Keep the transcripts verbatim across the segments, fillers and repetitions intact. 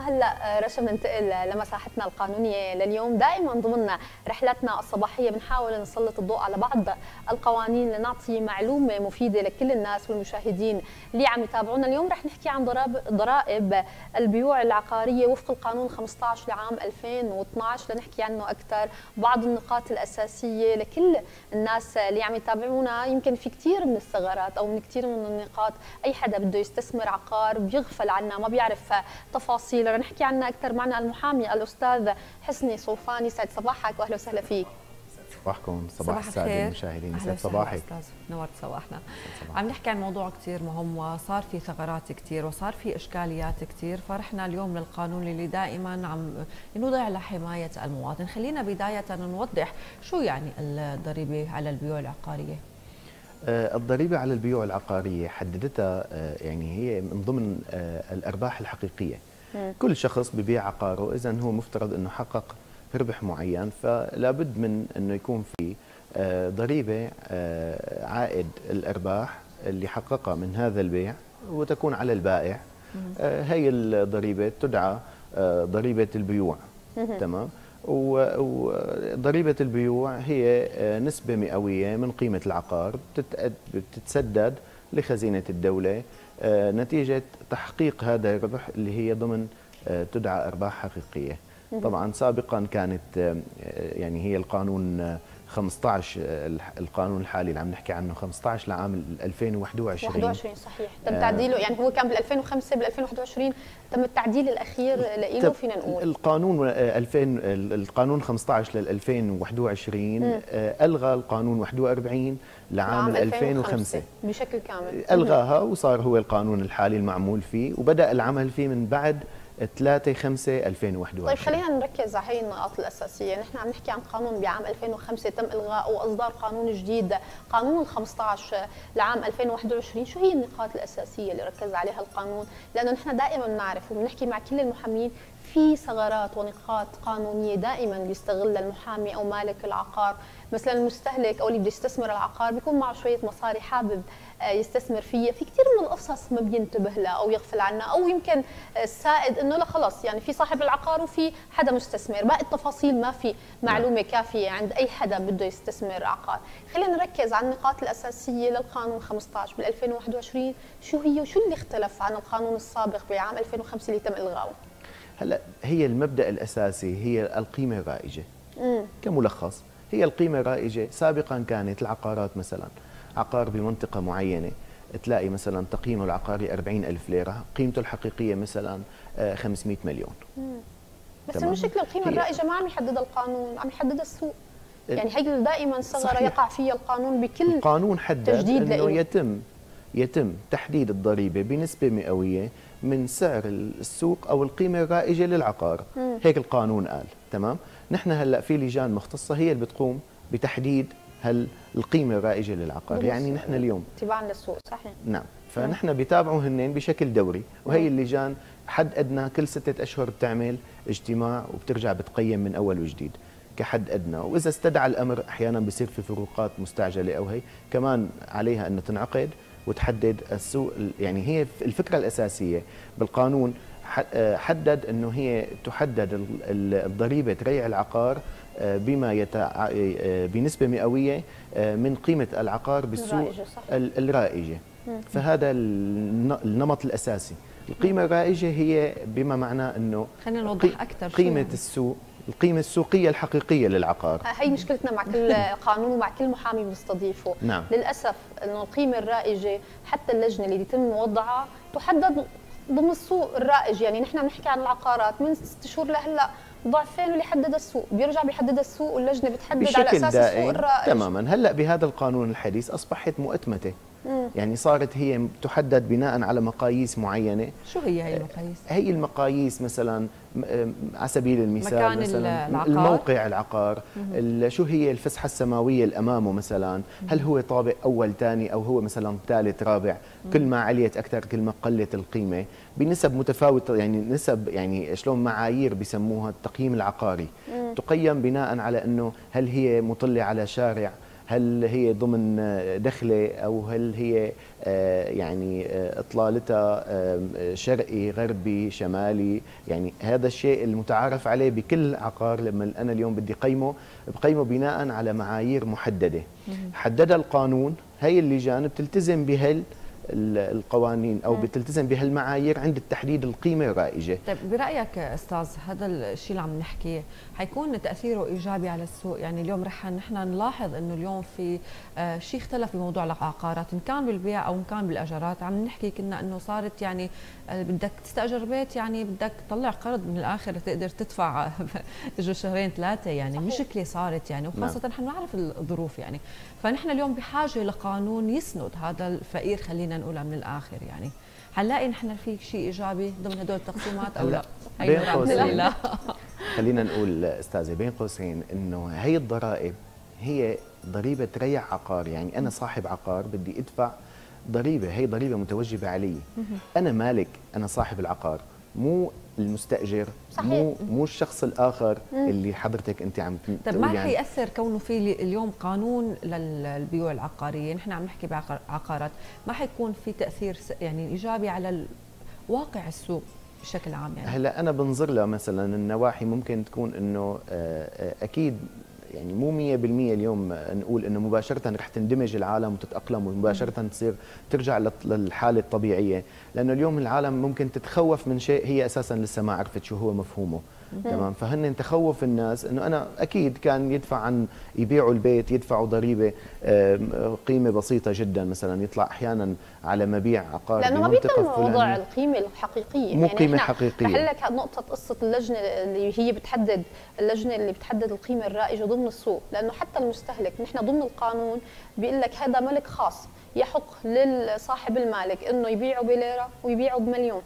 هلا رشا بننتقل لمساحتنا القانونيه لليوم. دائما ضمن رحلاتنا الصباحيه بنحاول نسلط الضوء على بعض القوانين لنعطي معلومه مفيده لكل الناس والمشاهدين اللي عم يتابعونا. اليوم رح نحكي عن ضرائب البيوع العقاريه وفق القانون خمسطعش لعام ألفين واثنعش، لنحكي عنه اكثر، بعض النقاط الاساسيه لكل الناس اللي عم يتابعونا. يمكن في كثير من الثغرات او من كثير من النقاط، اي حدا بده يستثمر عقار بيغفل عنها، ما بيعرف تفاصيل. رح نحكي عنها اكثر. معنا المحامي الاستاذ حسني صوفاني سعد. صباحك واهلا وسهلا فيك. صباحكم، صباح السعد المشاهدين. يسعد صباحك استاذ، نورت صباحنا. عم نحكي عن موضوع كثير مهم، وصار في ثغرات كثير وصار في اشكاليات كثير، فرحنا اليوم للقانون اللي دائما عم نوضع لحمايه المواطن. خلينا بدايه نوضح شو يعني الضريبه على البيوع العقاريه. الضريبة على البيوع العقارية حددتها يعني هي من ضمن الأرباح الحقيقية. كل شخص ببيع عقاره إذا هو مفترض أنه حقق ربح معين، فلا بد من أنه يكون في ضريبة عائد الأرباح اللي حققها من هذا البيع وتكون على البائع. هي الضريبة تدعى ضريبة البيوع. تمام. وضريبة البيوع هي نسبة مئوية من قيمة العقار بتتسدد لخزينة الدولة نتيجة تحقيق هذا الربح اللي هي ضمن تدعى أرباح حقيقية. طبعا سابقا كانت يعني هي القانون خمسطعش، القانون الحالي اللي عم نحكي عنه خمسطعش لعام ألفين وواحد وعشرين. واحد وعشرين صحيح تم تعديله، يعني هو كان بال ألفين وخمسة، بال ألفين وواحد وعشرين تم التعديل الاخير له. فينا نقول القانون ألفين، القانون خمسطعش لل ألفين وواحد وعشرين الغى القانون واحد وأربعين لعام ألفين وخمسة بشكل كامل، الغاها وصار هو القانون الحالي المعمول فيه وبدا العمل فيه من بعد ثلاثة خمسة ألفين وواحد وعشرين. طيب خلينا نركز على هي النقاط الأساسية. نحن عم نحكي عن قانون بعام ألفين وخمسة تم إلغاء وإصدار قانون جديد، قانون خمسطعش لعام ألفين وواحد وعشرين. شو هي النقاط الأساسية اللي ركز عليها القانون؟ لأنه نحن دائما بنعرف وبنحكي مع كل المحامين في ثغرات ونقاط قانونية دائما بيستغلها المحامي أو مالك العقار. مثلا المستهلك أو اللي بده يستثمر العقار بيكون معه شوية مصاري حابب يستثمر فيه، في كثير من القصص ما بينتبه لها أو يغفل عنها، أو يمكن السائد إنه لا خلص يعني في صاحب العقار وفي حدا مستثمر، باقي التفاصيل ما في معلومة كافية عند أي حدا بده يستثمر عقار. خلينا نركز على النقاط الأساسية للقانون خمسطعش بال ألفين وواحد وعشرين، شو هي وشو اللي اختلف عن القانون السابق بعام ألفين وخمسة اللي تم إلغاؤه؟ هلا هي المبدأ الأساسي هي القيمة الرائجة. مم. كملخص هي القيمة الرائجة. سابقا كانت العقارات مثلا عقار بمنطقة معينة تلاقي مثلا تقييمه العقاري أربعين ألف ليرة، قيمته الحقيقية مثلا خمسمئة مليون. مم. بس المشكلة القيمة الرائجة ما عم يحددها القانون، عم يحددها السوق. يعني هي دائما ثغرة يقع فيها القانون بكل القانون حدد تجديد إنه يتم يتم تحديد الضريبة بنسبة مئوية من سعر السوق أو القيمة الرائجة للعقار. مم. هيك القانون قال. تمام. نحن هلأ في لجان مختصة هي اللي بتقوم بتحديد هل القيمة الرائجة للعقار. بالنسبة. يعني نحن اليوم تباعا للسوق. صحيح. نعم. فنحن بيتابعوا هنين بشكل دوري، وهي اللجان حد أدنى كل ستة أشهر بتعمل اجتماع وبترجع بتقيم من أول وجديد كحد أدنى، وإذا استدعى الأمر أحيانا بيصير في فروقات مستعجلة أو هي كمان عليها أنه تنعقد وتحدد السوق. يعني هي الفكرة الأساسية بالقانون حدد أنه هي تحدد الضريبة ريع العقار بما يتع... بنسبة مئوية من قيمة العقار بالسوق الرائجة, الرائجة. فهذا النمط الأساسي. القيمة الرائجة هي بما معناه أنه خلينا نوضح أكثر قيمة السوق، القيمة السوقية الحقيقية للعقار. هي مشكلتنا مع كل قانون ومع كل محامي بنستضيفه. نعم. للأسف أنه القيمة الرائجة حتى اللجنة اللي يتم وضعها تحدد ضمن السوق الرائج. يعني نحن بنحكي عن العقارات من ست شهور لهلا ضعفين، واللي حدد السوق بيرجع بيحدد السوق، واللجنة بتحدد على أساس السوق الرائج. تماما. هلا بهذا القانون الحديث أصبحت مؤتمتة. مم. يعني صارت هي تحدد بناء على مقاييس معينة. شو هي هي المقاييس؟ هي المقاييس مثلا على سبيل المثال مكان مثلا العقار، الموقع العقار، شو هي الفسحة السماوية اللي أمامه مثلا، هل هو طابق أول ثاني أو هو مثلا ثالث رابع. مم. كل ما عليت أكثر كل ما قلت القيمة بنسب متفاوتة. يعني نسب يعني شلون معايير بسموها التقييم العقاري. مم. تقيم بناء على أنه هل هي مطلة على شارع هل هي ضمن دخله أو هل هي يعني إطلالتها شرقي غربي شمالي؟ يعني هذا الشيء المتعارف عليه بكل عقار لما أنا اليوم بدي قيمه بقيمه بناء على معايير محددة حددها القانون. هي اللجان بتلتزم بهال القوانين او بتلتزم بهالمعايير عند تحديد القيمه الرائجه. طيب برايك استاذ هذا الشيء اللي عم نحكيه حيكون تاثيره ايجابي على السوق؟ يعني اليوم رح نحن نلاحظ انه اليوم في آه شيء اختلف بموضوع العقارات، ان كان بالبيع او ان كان بالاجارات. عم نحكي كنا انه صارت يعني بدك تستاجر بيت يعني بدك تطلع قرض من الاخر تقدر تدفع اجوا شهرين ثلاثه، يعني مشكله صارت يعني، وخاصه نحن نعرف الظروف يعني. فنحن اليوم بحاجه لقانون يسند هذا الفقير، خلينا نقولها من الاخر يعني. هنلاقي نحن في شيء ايجابي ضمن هدول التقسيمات او لا؟ بين قوسين لا. خلينا نقول استاذه بين قوسين انه هي الضرائب هي ضريبه تريع عقار، يعني انا صاحب عقار بدي ادفع ضريبه، هي ضريبه متوجبه علي. انا مالك، انا صاحب العقار مو المستأجر، صحيح. مو مو الشخص الآخر اللي حضرتك أنت عم تقول. طيب ما رح يأثر كونه في اليوم قانون للبيوع العقارية، نحن عم نحكي بعقارات، ما حيكون في تأثير يعني إيجابي على واقع السوق بشكل عام يعني؟ هلا أنا بنظر له مثلا النواحي ممكن تكون إنه أكيد يعني مو مية بالمية اليوم نقول انه مباشره رح تندمج العالم وتتاقلم ومباشره تصير ترجع للحاله الطبيعيه، لانه اليوم العالم ممكن تتخوف من شيء هي اساسا لسه ما عرفت شو هو مفهومه. تمام. فهن تخوف الناس انه انا اكيد كان يدفع عن يبيعوا البيت يدفعوا ضريبه قيمه بسيطه جدا، مثلا يطلع احيانا على مبيع عقار لانه ما بيتم وضع القيمه الحقيقيه، مو قيمه حقيقيه. يعني بحلك نقطه قصه اللجنه اللي هي بتحدد، اللجنه اللي بتحدد القيمه الرائجه ضمن السوق، لانه حتى المستهلك نحن ضمن القانون بيقول لك هذا ملك خاص، يحق لصاحب المالك انه يبيعه بليره ويبيعه بمليون.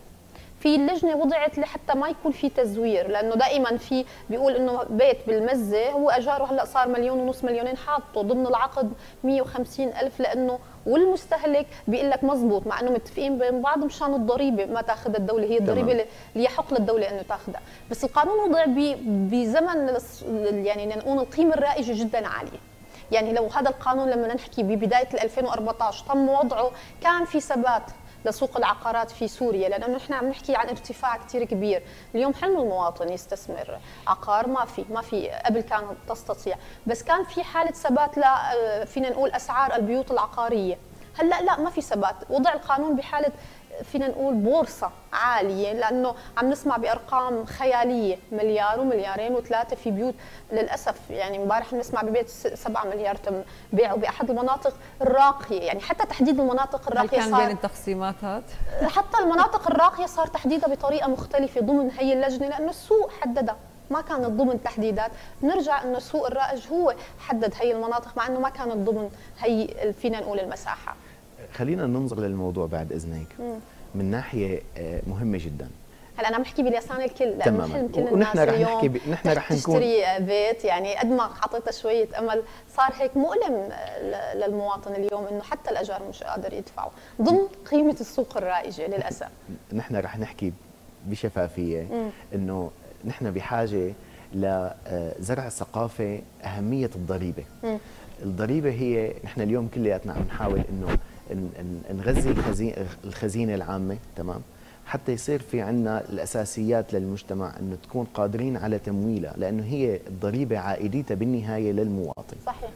في اللجنه وضعت لحتى ما يكون في تزوير، لانه دائما في بيقول انه بيت بالمزه هو اجاره هلا صار مليون ونص مليونين، حاطه ضمن العقد مية وخمسين ألف لانه، والمستهلك بيقول لك مضبوط مع انه متفقين بين بعض مشان الضريبه ما تاخذها الدوله، هي الضريبه اللي يحق للدوله انه تاخذها، بس القانون وضع بزمن يعني نقول القيمه الرائجه جدا عاليه. يعني لو هذا القانون لما نحكي ببدايه ألفين وأربعطعش تم وضعه كان في ثبات لسوق العقارات في سوريا، لانه نحن عم نحكي عن ارتفاع كثير كبير. اليوم حلم المواطن يستثمر عقار ما في، ما في قبل كان تستطيع، بس كان في حاله ثبات ل فينا نقول اسعار البيوت العقاريه. هلا لا ما في ثبات، وضع القانون بحاله فينا نقول بورصه عاليه، لانه عم نسمع بارقام خياليه، مليار ومليارين وثلاثه في بيوت للاسف. يعني امبارح بنسمع ببيت سبعة مليار تم بيعه باحد المناطق الراقيه، يعني حتى تحديد المناطق الراقيه صار بين التقسيمات هاد حتى المناطق الراقيه صار تحديدها بطريقه مختلفه ضمن هي اللجنه، لانه السوق حددها، ما كانت ضمن تحديدات. بنرجع انه السوق الرائج هو حدد هي المناطق مع انه ما كانت ضمن هي فينا نقول المساحه. خلينا ننظر للموضوع بعد اذنك من ناحيه مهمه جدا. هلا انا عم بحكي بلسان الكل لانه حلم كل الناس اليوم ب... نحن رح نكون تشتري بيت، يعني قد ما اعطيته شويه امل صار هيك مؤلم للمواطن اليوم انه حتى الاجار مش قادر يدفعه ضمن قيمه السوق الرائجه للاسف. نحن رح نحكي بشفافيه انه نحن بحاجه لزرع ثقافه اهميه الضريبه. الضريبه هي نحن اليوم كلياتنا عم نحاول انه نغذي الخزينه العامه، تمام، حتى يصير في عندنا الاساسيات للمجتمع انه تكون قادرين على تمويلها، لانه هي الضريبه عائديتها بالنهايه للمواطن. صحيح.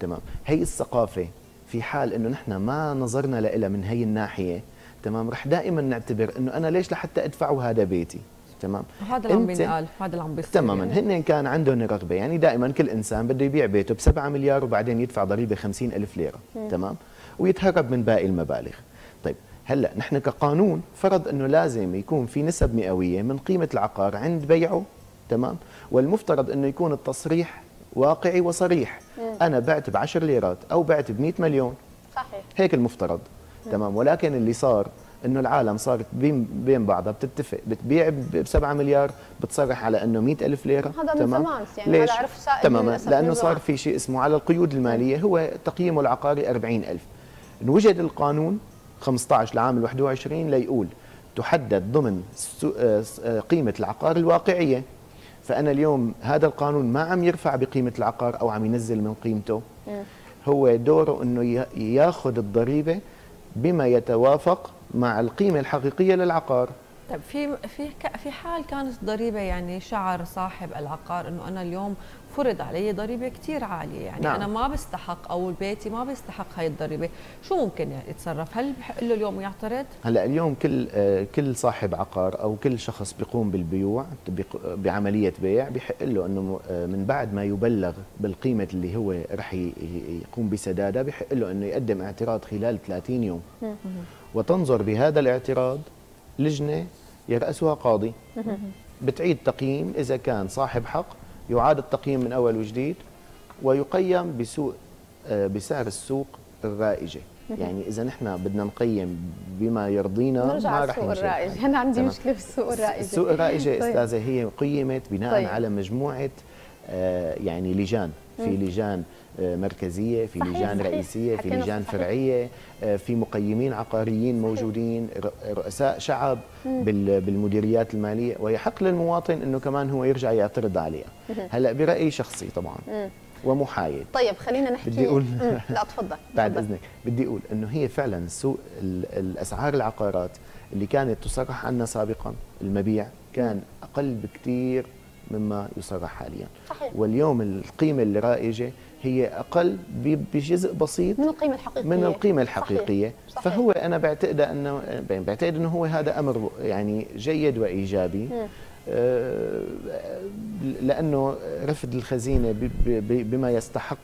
تمام، هي الثقافه في حال انه نحن ما نظرنا لها من هي الناحيه، تمام، رح دائما نعتبر انه انا ليش لحتى ادفع وهذا بيتي. تمام، هذا اللي عم بينقال، هذا اللي عم بيصير تماما. يعني هن كان عندهم رغبه، يعني دائما كل انسان بده يبيع بيته بسبعة مليار وبعدين يدفع ضريبه خمسين ألف ليره، م. تمام، ويتهرب من باقي المبالغ. طيب هلا نحن كقانون فرض انه لازم يكون في نسب مئويه من قيمه العقار عند بيعه، تمام، والمفترض انه يكون التصريح واقعي وصريح. مم. انا بعت ب عشر ليرات او بعت ب مئة مليون، صحيح، هيك المفترض. مم. تمام، ولكن اللي صار انه العالم صارت بين بعضها بتتفق، بتبيع ب سبعة مليار بتصرح على انه مئة ألف ليره. هذا من زمان يعني، هذا عرف سائل تماما، لانه صار في شيء اسمه على القيود الماليه، هو تقييمه العقاري أربعين ألف. وجد القانون خمسطعش لعام واحد وعشرين ليقول تحدد ضمن قيمة العقار الواقعية. فأنا اليوم هذا القانون ما عم يرفع بقيمة العقار أو عم ينزل من قيمته، هو دوره أنه ياخذ الضريبة بما يتوافق مع القيمة الحقيقية للعقار. طيب في في في حال كانت ضريبة يعني شعر صاحب العقار أنه أنا اليوم فرض علي ضريبة كتير عالية، يعني نعم. أنا ما بستحق أو بيتي ما بيستحق هاي الضريبة، شو ممكن يعني يتصرف؟ هل بحقله اليوم يعترض؟ هلا اليوم كل كل صاحب عقار أو كل شخص بيقوم بالبيوع بعملية بيع بحقله أنه من بعد ما يبلغ بالقيمة اللي هو رح يقوم بسدادها بحقله أنه يقدم اعتراض خلال ثلاثين يوم، وتنظر بهذا الاعتراض لجنة يرأسها قاضي بتعيد تقييم إذا كان صاحب حق، يعاد التقييم من أول وجديد ويقيم بسوق بسعر السوق الرائجة. يعني إذا نحن بدنا نقيم بما يرضينا ما رح نرجع الرائجة. أنا عندي مشكلة بالسوق الرائجة. السوق الرائجة طيب. أستاذة هي قيمت بناء طيب. على مجموعة يعني لجان، في لجان مركزية، في صحيح لجان صحيح. رئيسية، في لجان صحيح. فرعية، في مقيمين عقاريين موجودين، رؤساء شعب بالمديريات المالية، ويحق للمواطن أنه كمان هو يرجع يعترض عليها. هلأ برأيي شخصي طبعا ومحايد. طيب خلينا نحكي. بدي أقول لا تفضل بعد إذنك. بدي أقول أنه هي فعلا سوق الأسعار العقارات اللي كانت تصرح عنها سابقا، المبيع كان أقل بكثير مما يصرح حاليا صحيح. واليوم القيمة الرائجة هي أقل بجزء بسيط من القيمة الحقيقية من القيمة الحقيقية صحيح. صحيح. فهو أنا بعتقد أنه بعتقد أنه هو هذا أمر يعني جيد وإيجابي آه لأنه رفض الخزينة بما يستحق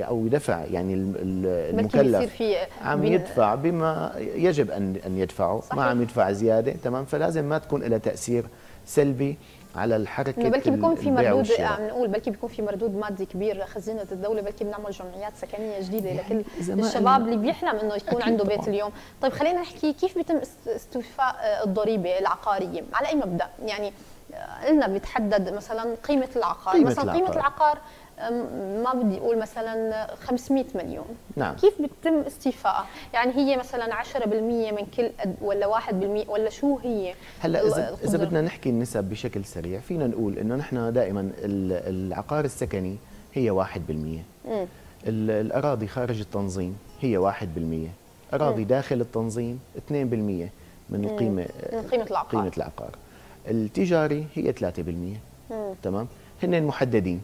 أو يدفع، يعني المكلف عم يدفع بما يجب أن يدفعه صحيح. ما عم يدفع زيادة تمام، فلازم ما تكون لها تأثير سلبي على الحركه. بلكي بيكون في مردود، عم نقول بلكي بيكون في مردود مادي كبير لخزينه الدوله، بلكي بنعمل جمعيات سكنيه جديده لكل الشباب اللي بيحلم انه يكون عنده بيت طبعاً. اليوم طيب خلينا نحكي كيف بيتم استيفاء الضريبه العقاريه، على اي مبدا؟ يعني قلنا بيتحدد مثلا قيمه العقار، قيمة مثلا العقار. قيمه العقار ما بدي اقول مثلا خمسمئة مليون نعم. كيف بتتم استيفاءها؟ يعني هي مثلا عشرة بالمئة من كل ولا واحد بالمئة ولا شو هي؟ هلا اذا اذا بدنا نحكي النسب بشكل سريع فينا نقول انه نحن دائما العقار السكني هي واحد بالمئة، الاراضي خارج التنظيم هي واحد بالمئة، اراضي م. داخل التنظيم اثنين بالمئة من القيمه من قيمه العقار، قيمه العقار التجاري هي ثلاثة بالمئة م. تمام؟ هن محددين،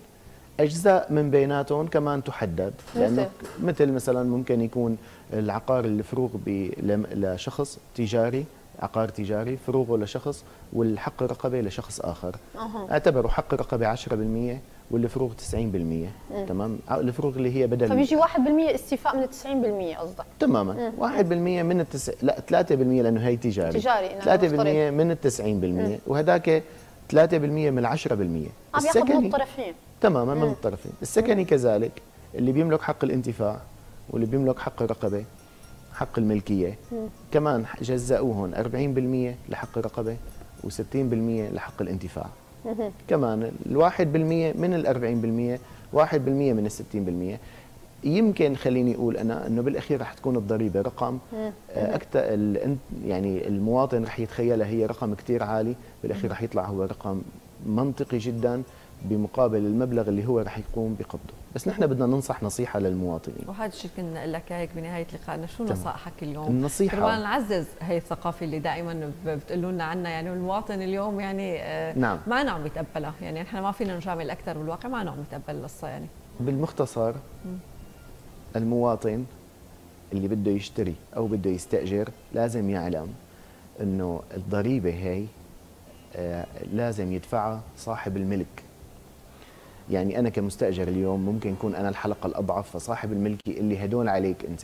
أجزاء من بيناتهم كمان تحدد، لأنه مثل مثلا ممكن يكون العقار الفروغ لشخص تجاري، عقار تجاري فروغه لشخص والحق رقبة لشخص آخر أوه. اعتبروا حق رقبة عشرة بالمئة والفروغ تسعين بالمئة مم. تمام، الفروغ اللي هي بدل فبيجي واحد بالمئة استيفاء من تسعين بالمئة قصدك تماما واحد بالمئة من التس... لا ثلاثة بالمئة لأنه هي تجاري تجاري ثلاثة بالمئة مفترض. من التسعين بالمئة وهذاك ثلاثة بالمئة من عشرة بالمئة عم ياخذ من الطرفين تماما من الطرفين، السكني كذلك اللي بيملك حق الانتفاع واللي بيملك حق الرقبه حق الملكيه مم. كمان جزأوهن أربعين بالمئة لحق الرقبه وستين بالمئة لحق الانتفاع مم. كمان الواحد بالمئة من الأربعين بالمئة واحد بالمئة من الستين بالمئة يمكن خليني اقول انا انه بالاخير رح تكون الضريبه رقم اكثر يعني المواطن رح يتخيلها هي رقم كثير عالي، بالاخير رح يطلع هو رقم منطقي جدا بمقابل المبلغ اللي هو رح يقوم بقبضه، بس نحن بدنا ننصح نصيحه للمواطنين. وهذا الشيء كنا نقول لك هيك بنهايه لقائنا، شو نصائحك اليوم؟ النصيحه كمان نعزز هي الثقافه اللي دائما بتقولوا لنا عنها، يعني المواطن اليوم يعني نعم. ما نعم يتقبلها، يعني نحن ما فينا نجامل اكثر بالواقع ما نعم يتقبل القصه يعني. بالمختصر المواطن اللي بده يشتري أو بده يستأجر لازم يعلم أنه الضريبة هي لازم يدفعها صاحب الملك. يعني أنا كمستأجر اليوم ممكن يكون أنا الحلقة الأضعف، فصاحب الملكي اللي هدول عليك أنت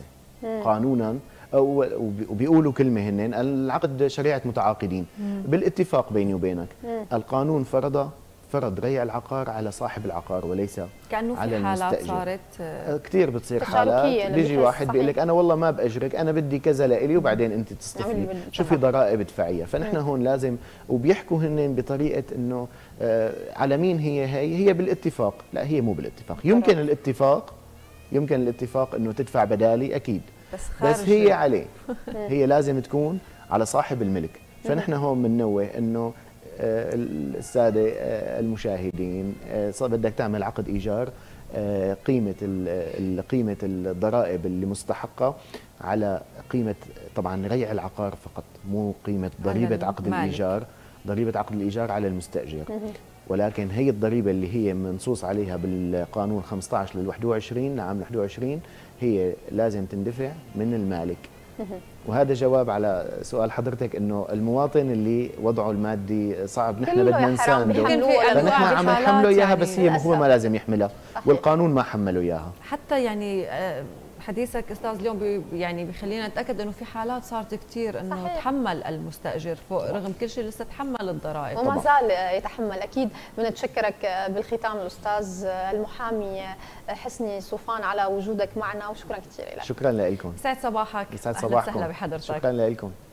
قانونا أو وبيقولوا كلمة هنين العقد شريعة متعاقدين بالاتفاق بيني وبينك، القانون فرض فرض ريع العقار على صاحب العقار وليس كأنه في على المستأجر. حالات صارت كثير بتصير حالات بيجي واحد بيقول لك انا والله ما باجرك انا بدي كذا لإلي وبعدين انت تستفيدي شو في ضرائب ادفعيها، فنحن هون لازم وبيحكوا هن بطريقه انه آه على مين هي هي هي بالاتفاق، لا هي مو بالاتفاق، يمكن الاتفاق يمكن الاتفاق انه تدفع بدالي اكيد بس, بس هي عليه هي لازم تكون على صاحب الملك. فنحن هون بننوه انه السادة المشاهدين، بدك تعمل عقد إيجار قيمة قيمة الضرائب اللي مستحقة على قيمة طبعا ريع العقار فقط، مو قيمة ضريبة عقد الإيجار. ضريبة عقد الإيجار على المستأجر، ولكن هي الضريبة اللي هي منصوص عليها بالقانون خمسة عشر لل واحد وعشرين لعام واحد وعشرين هي لازم تندفع من المالك. وهذا جواب على سؤال حضرتك، انه المواطن اللي وضعه المادي صعب نحن بدنا نسانده، فنحن عم نحمله اياها، بس هي هو ما لازم يحملها والقانون ما حمله اياها. حتى يعني حديثك استاذ اليوم بي يعني بخلينا نتاكد انه في حالات صارت كثير انه تحمل المستاجر فوق رغم كل شيء، لسه تحمل الضرائب وما زال يتحمل. اكيد بدنا نتشكرك بالختام الاستاذ المحامي حسني صوفان على وجودك معنا، وشكرا كثير لك. شكرا لكم، يسعد صباحك، يسعد صباحكم، اهلا وسهلا بحضرتك، شكرا لكم.